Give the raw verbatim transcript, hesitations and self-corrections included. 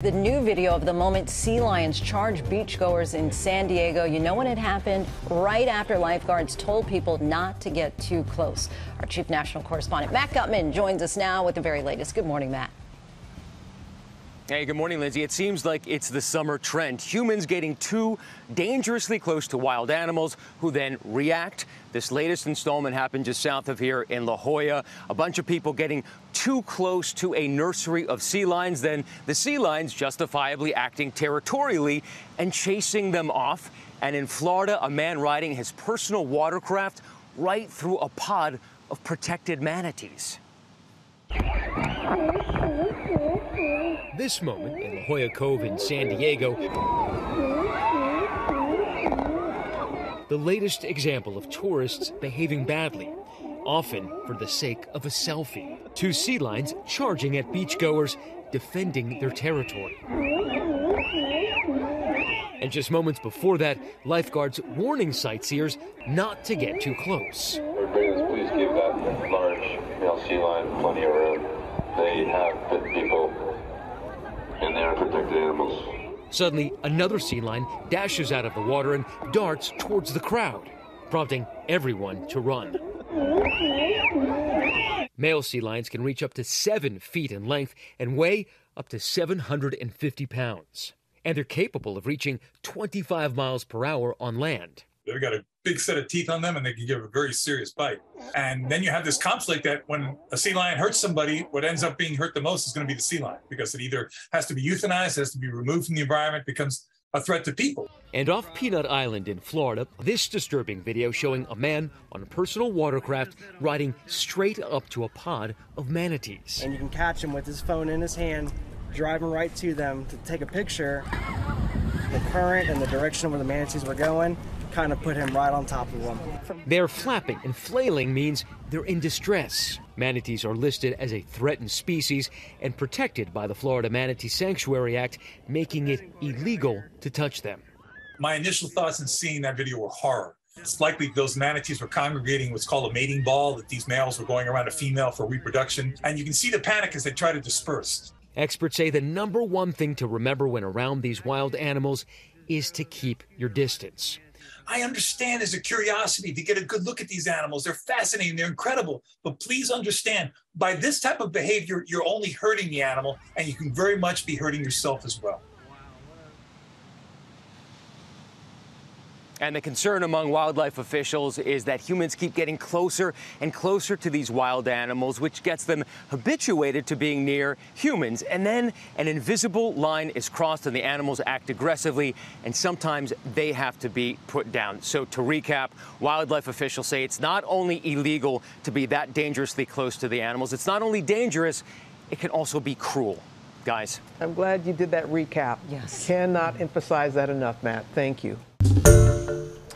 The new video of the moment sea lions charge beachgoers in San Diego. You know when it happened? Right after lifeguards told people not to get too close. Our chief national correspondent, Matt Gutman, joins us now with the very latest. Good morning, Matt. Hey, good morning, Lindsay. It seems like it's the summer trend. Humans getting too dangerously close to wild animals who then react. This latest installment happened just south of here in La Jolla. A bunch of people getting too close to a nursery of sea lions, then the sea lions justifiably acting territorially and chasing them off. And in Florida, a man riding his personal watercraft right through a pod of protected manatees. This moment in La Jolla Cove in San Diego, the latest example of tourists behaving badly, often for the sake of a selfie. Two sea lions charging at beachgoers, defending their territory. And just moments before that, lifeguards warning sightseers not to get too close. Please give that large male sea lion plenty of room. They have bitten people. And they are protected animals. Suddenly, another sea lion dashes out of the water and darts towards the crowd, prompting everyone to run. Male sea lions can reach up to seven feet in length and weigh up to seven hundred fifty pounds. And they're capable of reaching twenty-five miles per hour on land. They've got a big set of teeth on them, and they can give a very serious bite. And then you have this conflict that when a sea lion hurts somebody, what ends up being hurt the most is going to be the sea lion, because it either has to be euthanized, has to be removed from the environment, becomes a threat to people. And off Peanut Island in Florida, this disturbing video showing a man on a personal watercraft riding straight up to a pod of manatees. And you can catch him with his phone in his hand, driving right to them to take a picture. The current and the direction where the manatees were going kind of put him right on top of one. Their flapping and flailing means they're in distress. Manatees are listed as a threatened species and protected by the Florida Manatee Sanctuary Act, making it illegal to touch them. My initial thoughts in seeing that video were horror. It's likely those manatees were congregating what's called a mating ball, that these males were going around a female for reproduction. And you can see the panic as they try to disperse. Experts say the number one thing to remember when around these wild animals is to keep your distance. I understand there's a curiosity to get a good look at these animals. They're fascinating, they're incredible. But please understand, by this type of behavior, you're only hurting the animal, and you can very much be hurting yourself as well. And the concern among wildlife officials is that humans keep getting closer and closer to these wild animals, which gets them habituated to being near humans. And then an invisible line is crossed and the animals act aggressively, and sometimes they have to be put down. So to recap, wildlife officials say it's not only illegal to be that dangerously close to the animals, it's not only dangerous, it can also be cruel. Guys. I'm glad you did that recap. Yes. Cannot emphasize that enough, Matt. Thank you.